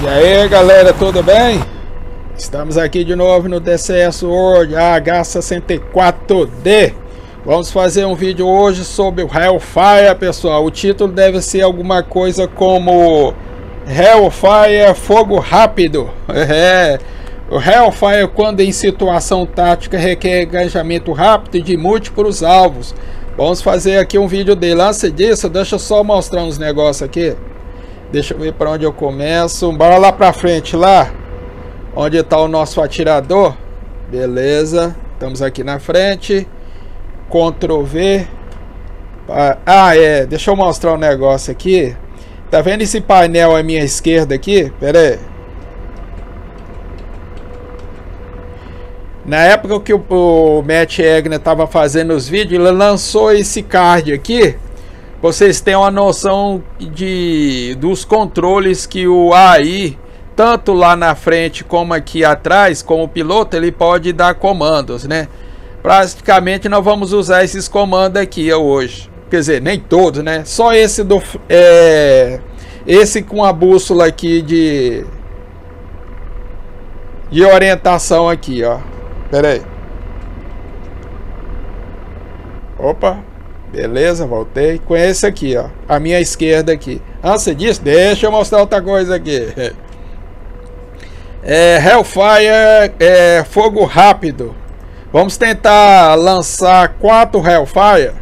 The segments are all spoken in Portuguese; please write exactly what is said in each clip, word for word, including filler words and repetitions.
E aí galera, tudo bem? Estamos aqui de novo no D C S World A H sessenta e quatro D. Vamos fazer um vídeo hoje sobre o Hellfire, pessoal. O título deve ser alguma coisa como Hellfire Fogo Rápido. É. O Hellfire, quando em situação tática, requer engajamento rápido de múltiplos alvos. Vamos fazer aqui um vídeo dele. Antes disso, deixa eu só mostrar uns negócios aqui. Deixa eu ver para onde eu começo. Bora lá para frente, lá onde está o nosso atirador. Beleza, estamos aqui na frente. Ctrl V. Ah, é, deixa eu mostrar um negócio aqui. Tá vendo esse painel à minha esquerda aqui? Pera aí. Na época que o, o Matt Egner estava fazendo os vídeos, ele lançou esse card aqui. Vocês têm uma noção de, dos controles que o A I, tanto lá na frente como aqui atrás, como o piloto, ele pode dar comandos, né? Praticamente nós vamos usar esses comandos aqui hoje. Quer dizer, nem todos, né? Só esse do é, esse com a bússola aqui de, de orientação aqui, ó. Pera aí. Opa! Beleza, voltei. Com esse aqui, ó. A minha esquerda aqui. Antes disso, deixa eu mostrar outra coisa aqui. É, Hellfire é fogo rápido. Vamos tentar lançar quatro Hellfire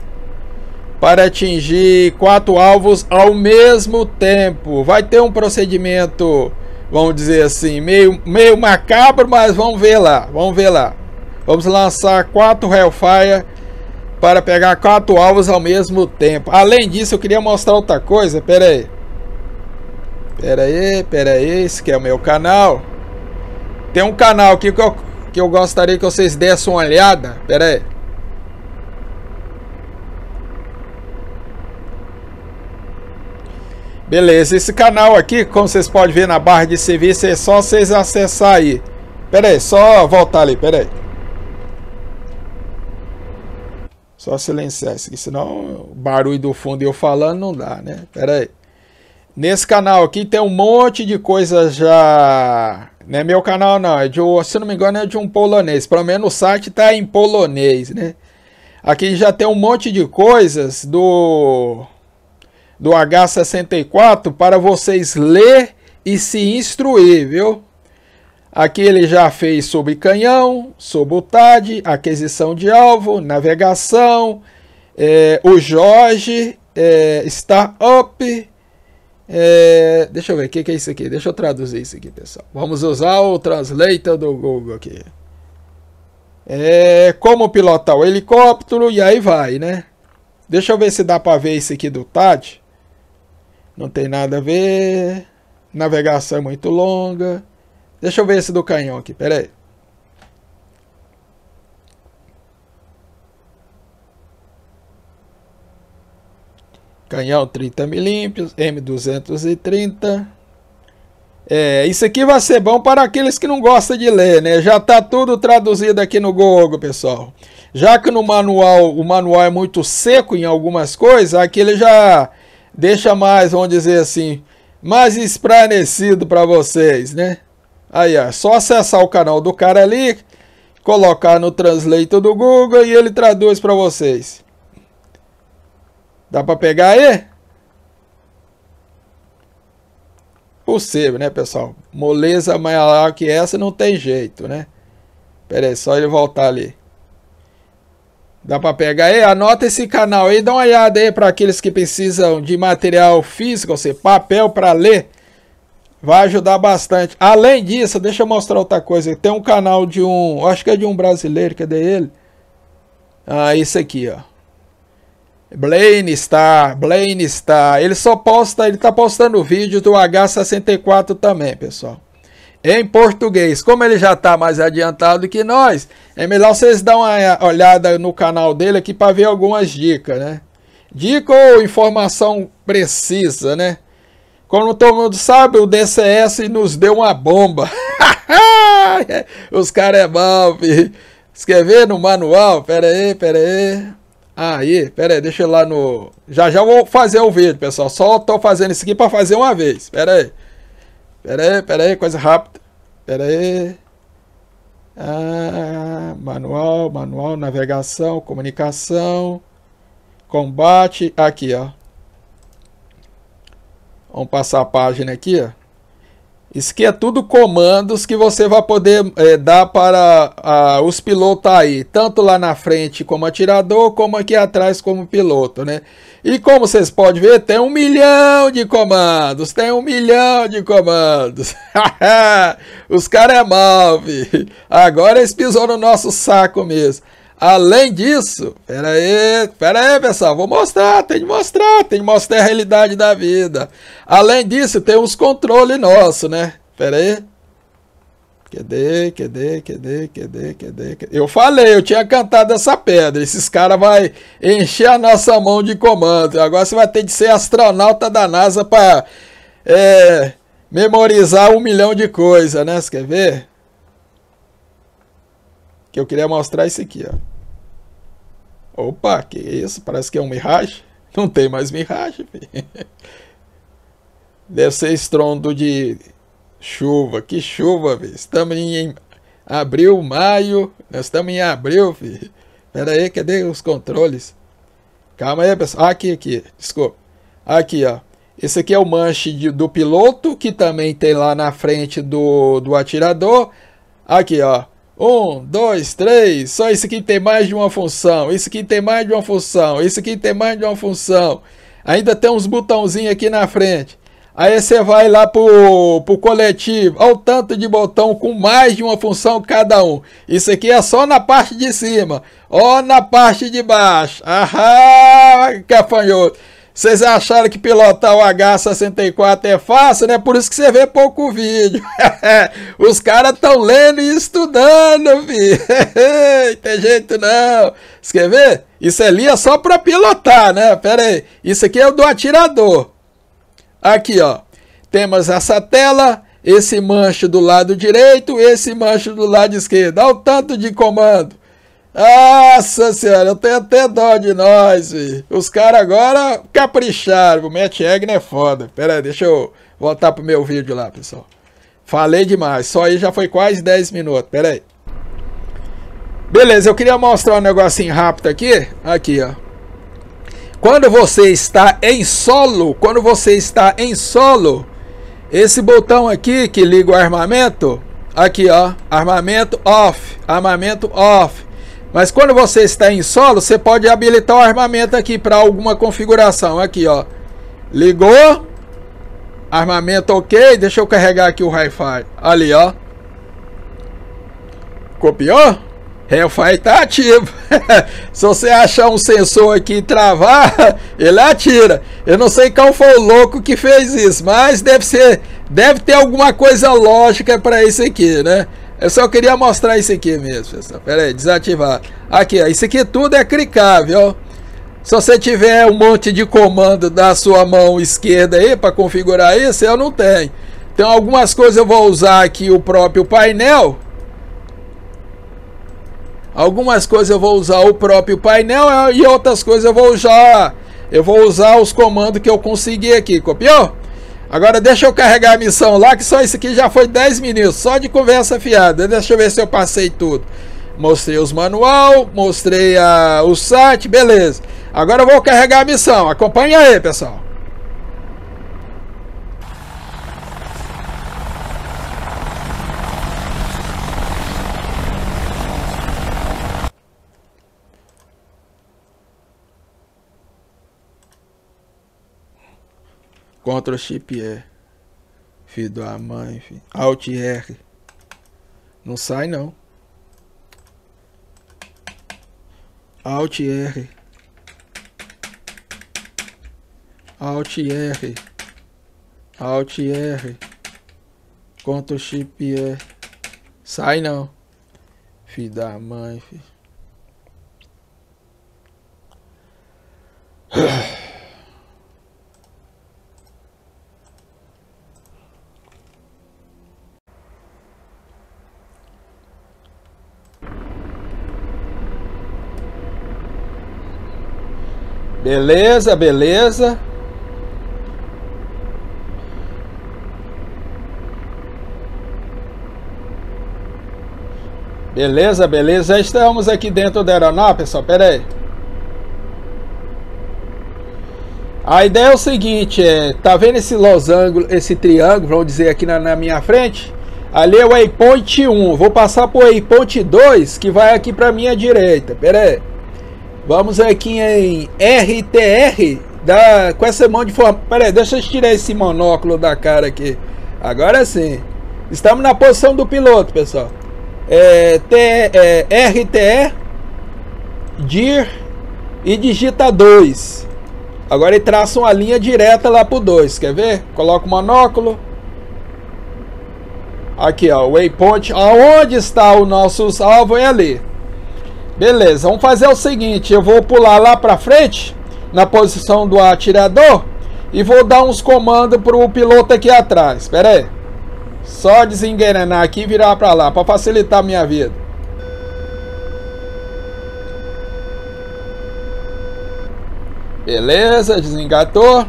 para atingir quatro alvos ao mesmo tempo. Vai ter um procedimento, vamos dizer assim, meio, meio macabro, mas vamos ver lá. Vamos ver lá. Vamos lançar quatro Hellfire para pegar quatro alvos ao mesmo tempo. Além disso, eu queria mostrar outra coisa. Pera aí. Pera aí, pera aí. Esse aqui é o meu canal. Tem um canal aqui que eu, que eu gostaria que vocês dessem uma olhada. Pera aí. Beleza. Esse canal aqui, como vocês podem ver na barra de serviço, é só vocês acessar aí. Pera aí, só voltar ali. Pera aí. Só silenciar isso aqui, senão o barulho do fundo eu falando não dá, né? Pera aí. Nesse canal aqui tem um monte de coisa já... Não é meu canal não, é de, se não me engano é de um polonês. Pelo menos o site tá em polonês, né? Aqui já tem um monte de coisas do, do A H sessenta e quatro para vocês ler e se instruir, viu? Aqui ele já fez sobre canhão, sobre o T A D, aquisição de alvo, navegação, é, o Jorge, é, Startup. É, deixa eu ver, o que, que é isso aqui? Deixa eu traduzir isso aqui, pessoal. Vamos usar o Translator do Google aqui. É, como pilotar o helicóptero e aí vai, né? Deixa eu ver se dá para ver isso aqui do T A D. Não tem nada a ver. Navegação é muito longa. Deixa eu ver esse do canhão aqui, pera aí. Canhão trinta milímetros, M duzentos e trinta. É, isso aqui vai ser bom para aqueles que não gostam de ler, né? Já tá tudo traduzido aqui no Google, pessoal. Já que no manual, o manual é muito seco em algumas coisas, aqui ele já deixa mais, vamos dizer assim, mais esclarecido para vocês, né? Aí, ó, só acessar o canal do cara ali, colocar no Translator do Google e ele traduz para vocês. Dá para pegar aí? Possível, né, pessoal? Moleza maior que essa não tem jeito, né? Pera aí, só ele voltar ali. Dá para pegar aí? Anota esse canal aí, dá uma olhada aí para aqueles que precisam de material físico, ou seja, papel para ler. Vai ajudar bastante. Além disso, deixa eu mostrar outra coisa. Tem um canal de um... Acho que é de um brasileiro. Cadê ele? Ah, esse aqui, ó. Blaine Star. Blaine Star. Ele só posta... Ele tá postando vídeos do A H sessenta e quatro também, pessoal. Em português. Como ele já tá mais adiantado que nós, é melhor vocês dar uma olhada no canal dele aqui para ver algumas dicas, né? Dica ou informação precisa, né? Como todo mundo sabe, o D C S nos deu uma bomba. Os caras é mal, filho. Você quer ver no manual? Pera aí, pera aí. Aí, pera aí, deixa eu ir lá no... Já já vou fazer o vídeo, pessoal. Só tô fazendo isso aqui pra fazer uma vez. Pera aí. Pera aí, pera aí, coisa rápida. Pera aí. Ah, manual, manual, navegação, comunicação, combate. Aqui, ó. Vamos passar a página aqui, ó. Isso aqui é tudo comandos que você vai poder é, dar para a, os pilotos aí, tanto lá na frente como atirador, como aqui atrás como piloto, né? E como vocês podem ver, tem um milhão de comandos, tem um milhão de comandos. Os caras é mal, vi. Agora eles pisou no nosso saco mesmo. Além disso, pera aí, pera aí, pessoal, vou mostrar, tem de mostrar, tem de mostrar a realidade da vida. Além disso, tem uns controles nossos, né? Pera aí. Cadê, cadê, cadê, cadê, cadê, cadê? Eu falei, eu tinha cantado essa pedra, esses caras vão encher a nossa mão de comando. Agora você vai ter de ser astronauta da NASA para é, memorizar um milhão de coisas, né? Você quer ver? Que eu queria mostrar isso aqui, ó. Opa, que isso? Parece que é um Mirage. Não tem mais Mirage. Deve ser estrondo de chuva. Que chuva, filho. Estamos em abril, maio. Nós estamos em abril, filho. Pera aí, cadê os controles? Calma aí, pessoal. Aqui, aqui. Desculpa. Aqui, ó. Esse aqui é o manche de, do piloto, que também tem lá na frente do, do atirador. Aqui, ó. Um, dois, três, só isso aqui tem mais de uma função, isso aqui tem mais de uma função, isso aqui tem mais de uma função. Ainda tem uns botãozinhos aqui na frente. Aí você vai lá pro, pro coletivo, olha o tanto de botão com mais de uma função cada um. Isso aqui é só na parte de cima, ó, na parte de baixo. Ahá, gafanhoto. Vocês acharam que pilotar o A H sessenta e quatro é fácil, né? Por isso que você vê pouco vídeo. Os caras estão lendo e estudando, filho. Tem jeito não. Você quer ver? Isso ali é só para pilotar, né? Pera aí. Isso aqui é o do atirador. Aqui, ó. Temos essa tela, esse manche do lado direito, esse manche do lado esquerdo. Olha o tanto de comando. Nossa senhora, eu tenho até dó de nós, filho. Os caras agora capricharam. O Matt Egner é foda. Pera aí, deixa eu voltar pro meu vídeo lá, pessoal. Falei demais, só aí já foi quase dez minutos. Pera aí. Beleza, eu queria mostrar um negocinho rápido aqui. Aqui, ó. Quando você está em solo, quando você está em solo, esse botão aqui que liga o armamento, aqui, ó, armamento off, armamento off. Mas quando você está em solo, você pode habilitar o armamento aqui para alguma configuração. Aqui, ó. Ligou. Armamento ok. Deixa eu carregar aqui o Hi-Fi. Ali, ó. Copiou? Hellfire tá ativo. Se você achar um sensor aqui e travar, ele atira. Eu não sei qual foi o louco que fez isso, mas deve ser, deve ter alguma coisa lógica para isso aqui, né? Eu só queria mostrar isso aqui mesmo, pessoal. Pera aí, desativar. Aqui, ó. Isso aqui tudo é clicável. Se você tiver um monte de comando da sua mão esquerda aí para configurar isso, eu não tenho. Então, algumas coisas eu vou usar aqui o próprio painel. Algumas coisas eu vou usar o próprio painel e outras coisas eu vou usar. Eu vou usar os comandos que eu consegui aqui. Copiou? Agora deixa eu carregar a missão lá, que só isso aqui já foi dez minutos, só de conversa fiada. Deixa eu ver se eu passei tudo. Mostrei os manual, mostrei a, o site, beleza. Agora eu vou carregar a missão, acompanha aí, pessoal. Ctrl Shift E. Filho da mãe, filho. Alt R. Não sai não. Alt R. Alt R. Alt R. Ctrl Shift E. Sai não. Filho da mãe, filho. Beleza, beleza. Beleza, beleza, estamos aqui dentro da aeronave, pessoal, pera aí. A ideia é o seguinte, é, tá vendo esse losango, esse triângulo, vamos dizer aqui na, na minha frente? Ali é o waypoint um, vou passar por waypoint dois, que vai aqui pra minha direita, pera aí. Vamos aqui em R T R, da, com essa mão de forma, pera aí, deixa eu tirar esse monóculo da cara aqui, agora sim. Estamos na posição do piloto, pessoal. É, T, é, R T E, D I R e digita dois. Agora ele traça uma linha direta lá pro dois, quer ver? Coloca o monóculo. Aqui, ó, waypoint. Aonde está o nosso alvo é ali. Beleza, vamos fazer o seguinte, eu vou pular lá pra frente, na posição do atirador, e vou dar uns comandos pro piloto aqui atrás, pera aí. Só desenganar aqui e virar pra lá, pra facilitar a minha vida. Beleza, desengatou.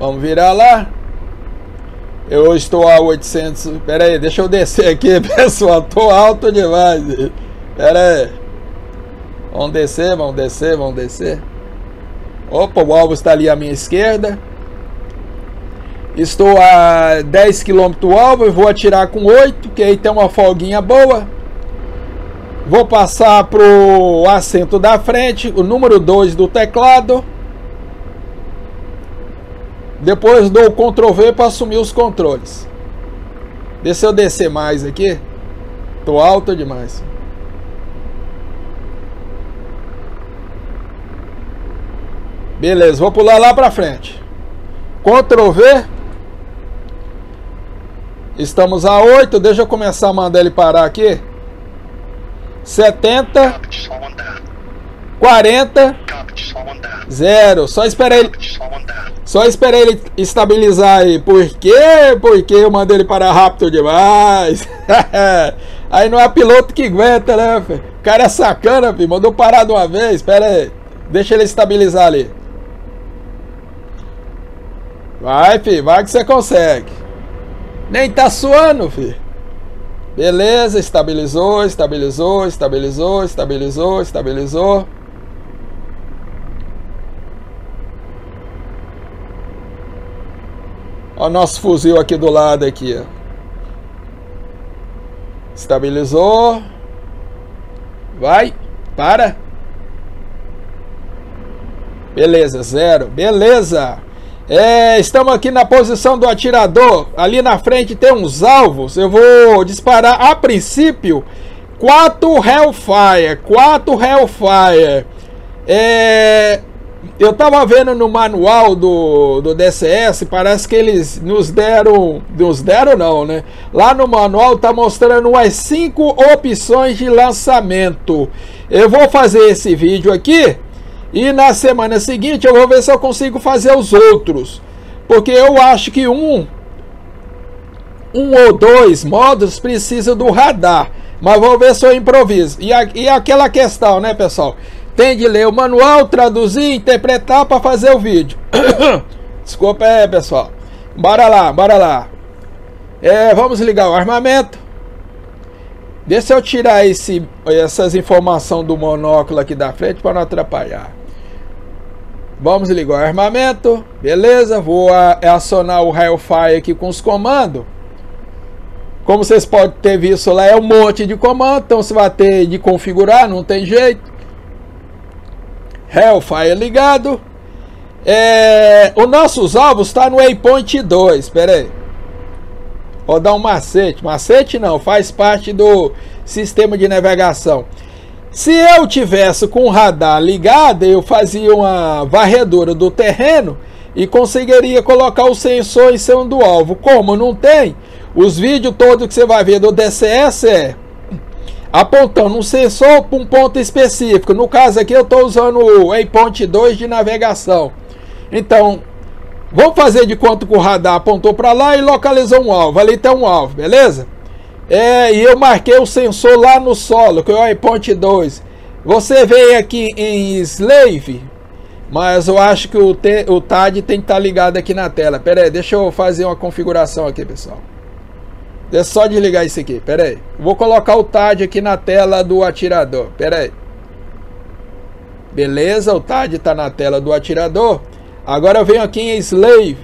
Vamos virar lá. Eu estou a oitocentos... Pera aí, deixa eu descer aqui, pessoal. Tô alto demais. Pera aí. Vamos descer, vamos descer, vamos descer. Opa, o alvo está ali à minha esquerda. Estou a dez quilômetros do alvo e vou atirar com oito, que aí tem uma folguinha boa. Vou passar para o assento da frente, o número dois do teclado. Depois dou o control V para assumir os controles. Deixa eu descer mais aqui. Estou alto demais. Beleza, vou pular lá para frente. control V. Estamos a oito, deixa eu começar a mandar ele parar aqui. setenta. quarenta. zero. Só esperar ele. Só esperar ele estabilizar aí. Por quê? Porque eu mandei ele parar rápido demais. Aí não é piloto que aguenta, né, filho? O cara é sacana, filho. Mandou parar de uma vez. Espera aí. Deixa ele estabilizar ali. Vai, filho. Vai que você consegue. Nem tá suando, filho. Beleza, estabilizou, estabilizou, estabilizou, estabilizou, estabilizou. Ó o nosso fuzil aqui do lado aqui, ó. Estabilizou. Vai, para. Beleza, zero. Beleza. É, estamos aqui na posição do atirador. Ali na frente tem uns alvos. Eu vou disparar a princípio quatro Hellfire. Quatro Hellfire. É, eu tava vendo no manual do, do D C S. Parece que eles nos deram. Nos deram, não, né? Lá no manual tá mostrando umas cinco opções de lançamento. Eu vou fazer esse vídeo aqui. E na semana seguinte eu vou ver se eu consigo fazer os outros. Porque eu acho que um, um ou dois modos precisam do radar. Mas vou ver se eu improviso. E, a, e aquela questão, né, pessoal? Tem de ler o manual, traduzir, interpretar para fazer o vídeo. Desculpa aí, pessoal. Bora lá, bora lá. É, vamos ligar o armamento. Deixa eu tirar esse, essas informações do monóculo aqui da frente para não atrapalhar. Vamos ligar o armamento. Beleza, vou acionar o Hellfire aqui com os comandos. Como vocês podem ter visto lá, é um monte de comando. Então você vai ter de configurar, não tem jeito. Hellfire ligado. É, os nossos alvos estão no waypoint dois. Espera aí. Vou dar um macete. Macete não, faz parte do sistema de navegação. Se eu tivesse com o radar ligado, eu fazia uma varredura do terreno e conseguiria colocar o sensor em cima do alvo. Como não tem, os vídeos todos que você vai ver do D C S é apontando um sensor para um ponto específico. No caso aqui eu estou usando o waypoint dois de navegação. Então... vamos fazer de conta que o radar apontou para lá e localizou um alvo. Ali tem um alvo, beleza? É, e eu marquei o sensor lá no solo, que é o waypoint dois. Você vem aqui em Slave, mas eu acho que o, te, o T A D tem que estar tá ligado aqui na tela. Pera aí, deixa eu fazer uma configuração aqui, pessoal. É só desligar isso aqui, pera aí. Vou colocar o T A D aqui na tela do atirador, pera aí. Beleza, o T A D tá na tela do atirador. Agora eu venho aqui em Slave.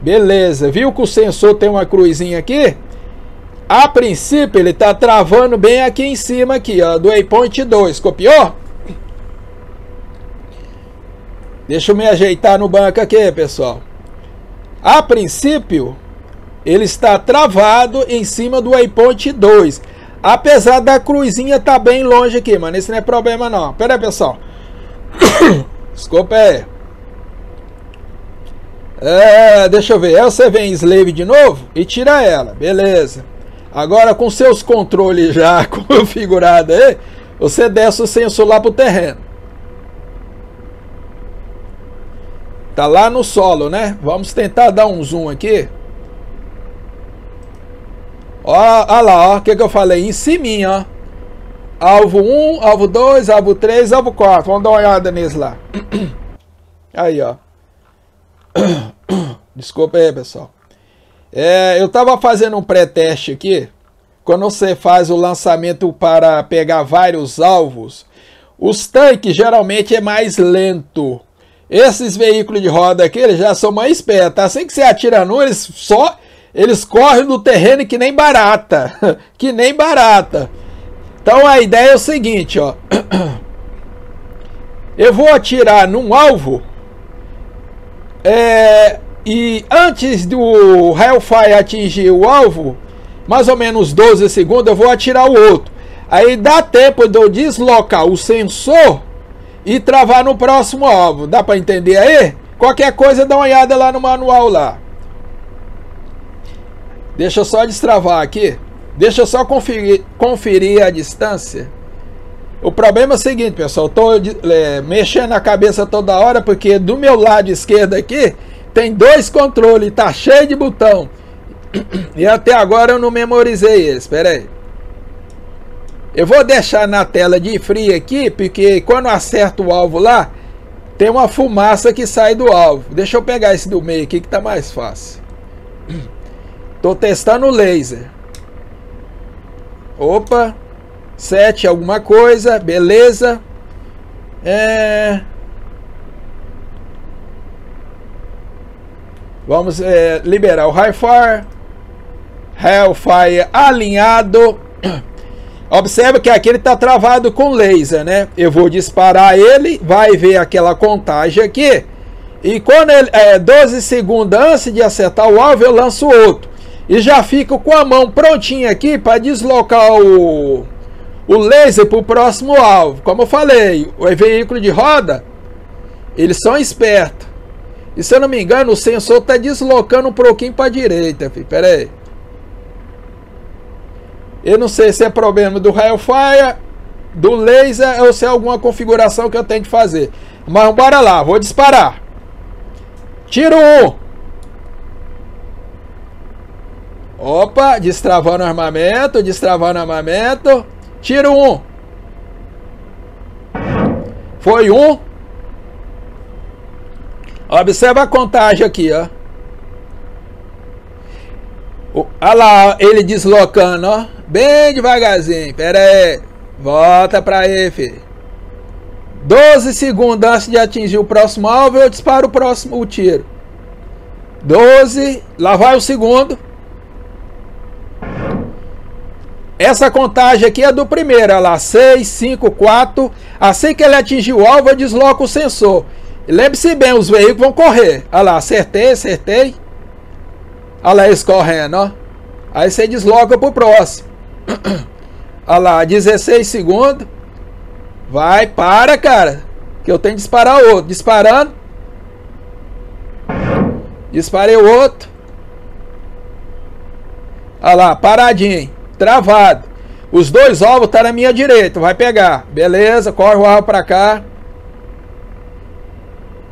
Beleza, viu que o sensor tem uma cruzinha aqui? A princípio ele tá travando bem aqui em cima aqui, ó, do Waypoint dois, copiou? Deixa eu me ajeitar no banco aqui, pessoal. A princípio, ele está travado em cima do Waypoint dois. Apesar da cruzinha estar tá bem longe aqui, mano. Esse não é problema, não. Pera aí, pessoal. Desculpa aí. É, deixa eu ver. Aí você vem em Slave de novo e tira ela. Beleza. Agora, com seus controles já configurados aí, você desce o sensor lá pro terreno. Tá lá no solo, né? Vamos tentar dar um zoom aqui. Ó, ó lá, ó. O que que eu falei? Em cima, ó. Alvo um, alvo dois, alvo três, alvo quatro. Vamos dar uma olhada nisso lá. Aí, ó. Desculpa aí, pessoal. É, eu tava fazendo um pré-teste aqui. Quando você faz o lançamento para pegar vários alvos, os tanques geralmente é mais lento. Esses veículos de roda aqui, eles já são mais espertos. Assim que você atira num, eles só... Eles correm no terreno que nem barata. Que nem barata. Então a ideia é o seguinte, ó. Eu vou atirar num alvo. É, e antes do Hellfire atingir o alvo, mais ou menos doze segundos, eu vou atirar o outro. Aí dá tempo de eu deslocar o sensor e travar no próximo alvo. Dá pra entender aí? Qualquer coisa dá uma olhada lá no manual lá. Deixa eu só destravar aqui. Deixa eu só conferir, conferir a distância. O problema é o seguinte, pessoal. Eu tô é, mexendo a cabeça toda hora, porque do meu lado esquerdo aqui tem dois controles. Tá cheio de botão. E até agora eu não memorizei eles. Pera aí. Eu vou deixar na tela de frio aqui, porque quando acerto o alvo lá, tem uma fumaça que sai do alvo. Deixa eu pegar esse do meio aqui que tá mais fácil. Tô testando o laser. Opa. sete alguma coisa. Beleza. É... Vamos é, liberar o Hellfire. Hellfire alinhado. Observe que aqui ele está travado com laser, né? Eu vou disparar ele, vai ver aquela contagem aqui. E quando ele é doze segundos antes de acertar o alvo, eu lanço outro. E já fico com a mão prontinha aqui para deslocar o, o laser para o próximo alvo. Como eu falei, o veículo de roda, eles são espertos. E se eu não me engano, o sensor está deslocando um pouquinho para a direita. Filho. Pera aí. Eu não sei se é problema do Hellfire, do laser ou se é alguma configuração que eu tenho que fazer. Mas bora lá, vou disparar. Tiro um. Opa, destravando o armamento, destravando o armamento. Tiro um. Foi um. Observa a contagem aqui, ó. Olha lá, ele deslocando, ó. Bem devagarzinho. Pera aí. Volta pra aí, filho. doze segundos antes de atingir o próximo alvo, eu disparo o próximo o tiro. doze. Lá vai o segundo. Essa contagem aqui é do primeiro. Olha lá. seis, cinco, quatro. Assim que ele atingir o alvo, eu desloco o sensor. Lembre-se bem, os veículos vão correr. Olha lá. Acertei, acertei. Olha lá eles correndo, ó. Aí você desloca pro próximo. Olha lá, dezesseis segundos. Vai, para, cara. Que eu tenho que disparar o outro. Disparando. Disparei o outro. Olha lá, paradinho. Travado. Os dois alvos estão na minha direita. Vai pegar. Beleza, corre o alvo pra cá.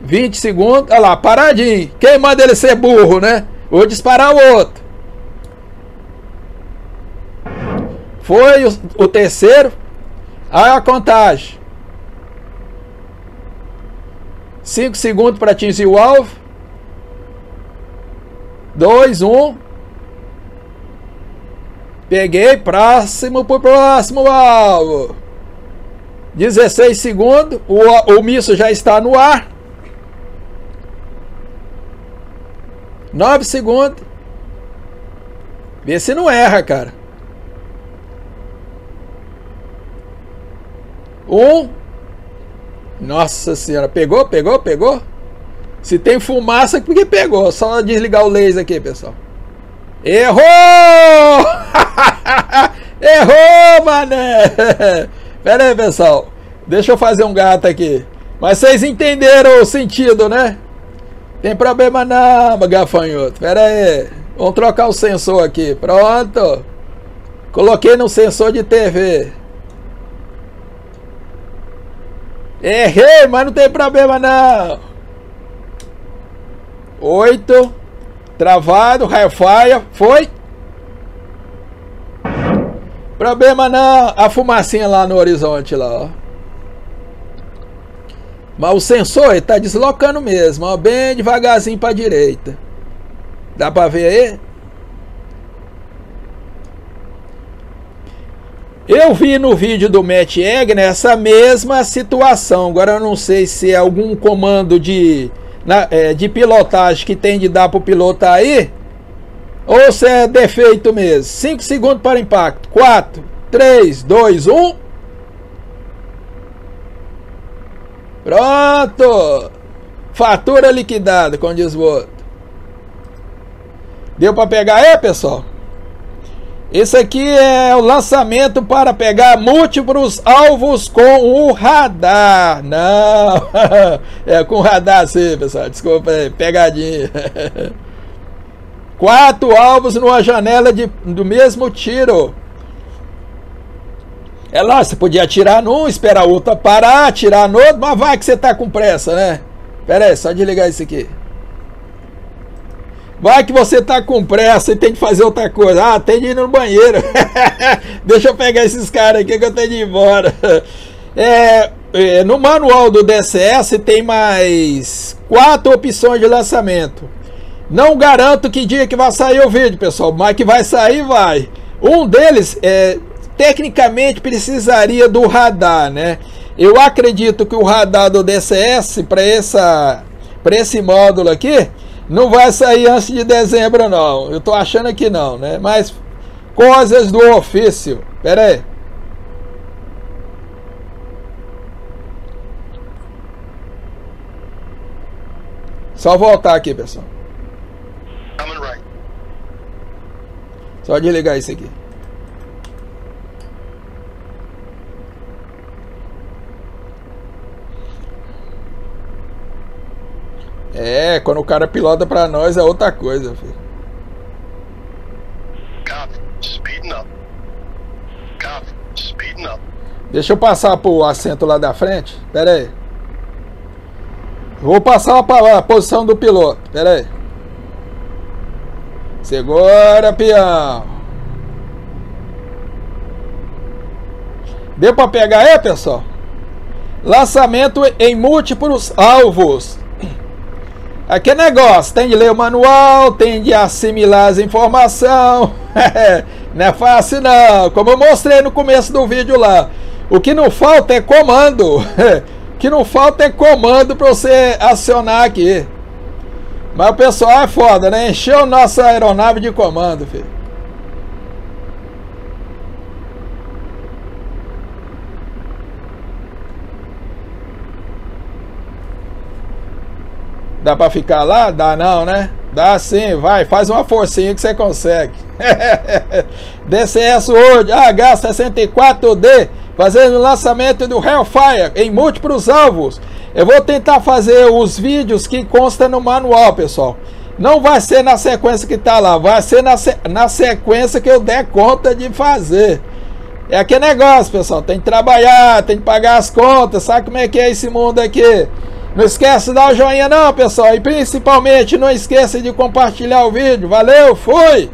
vinte segundos. Olha lá, paradinho. Quem manda ele ser burro, né? Vou disparar o outro. Foi o, o terceiro. Aí a contagem. cinco segundos para atingir o alvo. dois, um. Peguei, próximo pro próximo alvo. dezesseis segundos. O, o míssil já está no ar. nove segundos. Vê se não erra, cara. Um. Nossa senhora. Pegou, pegou, pegou. Se tem fumaça, porque pegou. Só desligar o laser aqui, pessoal. Errou! Errou, mané! Pera aí, pessoal. Deixa eu fazer um gato aqui. Mas vocês entenderam o sentido, né? Tem problema não, gafanhoto. Pera aí. Vamos trocar o sensor aqui. Pronto. Coloquei no sensor de T V. Errei, mas não tem problema não. Oito. Travado. Hellfire. Foi. Problema não. A fumacinha lá no horizonte lá, ó. Mas o sensor ele tá deslocando mesmo, ó. Bem devagarzinho pra direita. Dá pra ver aí? Eu vi no vídeo do Matt Egner essa mesma situação. Agora eu não sei se é algum comando de... Na, é, de pilotagem que tem de dar pro piloto aí, ou se é defeito mesmo. Cinco segundos para impacto. Quatro, três, dois, um. Pronto. Fatura liquidada, com desvoto. Deu para pegar aí, pessoal? Esse aqui é o lançamento para pegar múltiplos alvos com o radar. Não, é com o radar sim, pessoal. Desculpa aí, pegadinha. Quatro alvos numa janela de, do mesmo tiro. É lá, você podia atirar num, esperar o outro parar, atirar no outro, mas vai que você tá com pressa, né? Pera aí, só desligar isso aqui. Vai que você tá com pressa e tem que fazer outra coisa. Ah, tem de ir no banheiro. Deixa eu pegar esses caras aqui que eu tenho de ir embora. É, é, no manual do D C S tem mais quatro opções de lançamento. Não garanto que dia que vai sair o vídeo, pessoal. Mas que vai sair, vai. Um deles, é, tecnicamente, precisaria do radar, né? Eu acredito que o radar do D C S, para essa, para esse módulo aqui... Não vai sair antes de dezembro, não. Eu tô achando que não, né? Mas coisas do ofício. Pera aí. Só voltar aqui, pessoal. Só desligar isso aqui. É, quando o cara pilota pra nós é outra coisa, filho. Deixa eu passar pro assento lá da frente. Pera aí. Vou passar pra a posição do piloto. Pera aí. Segura, peão. Deu pra pegar aí, pessoal? Lançamento em múltiplos alvos. Aqui é negócio, tem de ler o manual, tem de assimilar as informações. Não é fácil não, como eu mostrei no começo do vídeo lá. O que não falta é comando. O que não falta é comando para você acionar aqui. Mas o pessoal é foda, né? Encheu nossa aeronave de comando, filho. Dá pra ficar lá? Dá não, né? Dá sim, vai, faz uma forcinha que você consegue. D C S World, A H sessenta e quatro D, fazendo o lançamento do Hellfire em múltiplos alvos. Eu vou tentar fazer os vídeos que constam no manual, pessoal. Não vai ser na sequência que tá lá, vai ser na, se na sequência que eu der conta de fazer. É aquele negócio, pessoal, tem que trabalhar, tem que pagar as contas, sabe como é que é esse mundo aqui? Não esquece de dar o joinha não, pessoal. E principalmente não esquece de compartilhar o vídeo. Valeu, fui!